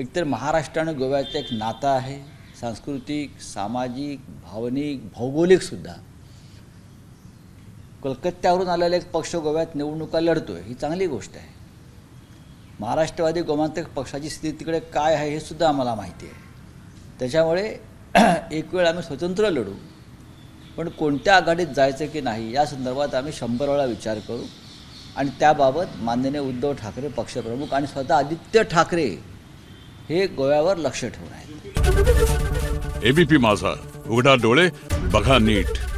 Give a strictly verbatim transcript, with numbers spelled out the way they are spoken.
एकतर महाराष्ट्राने गोव्याचं एक नातं आहे, सांस्कृतिक, सामाजिक, भावनिक, भौगोलिक सुद्धा। कोलकात्यावरून आलेला एक पक्ष गोव्यात निवडणुका लढतोय, ही चांगली गोष्ट आहे। महाराष्ट्रवादी गोमंतक पक्षाची स्थिती तिकडे काय आहे हे सुद्धा आम्हाला माहिती आहे। त्याच्यामुळे एक वेळ आम्ही स्वतंत्र लढू, पण कोणत्या आघाडीत जायचं की नाही या संदर्भात आम्ही शंभर वेळा विचार करू। आणि त्याबाबत माननीय उद्धव ठाकरे पक्षप्रमुख आणि स्वतः आदित्य ठाकरे हे गोव्यावर लक्ष ठेवून आहेत। एबीपी माझा, उघडा डोळे, बघा नीट।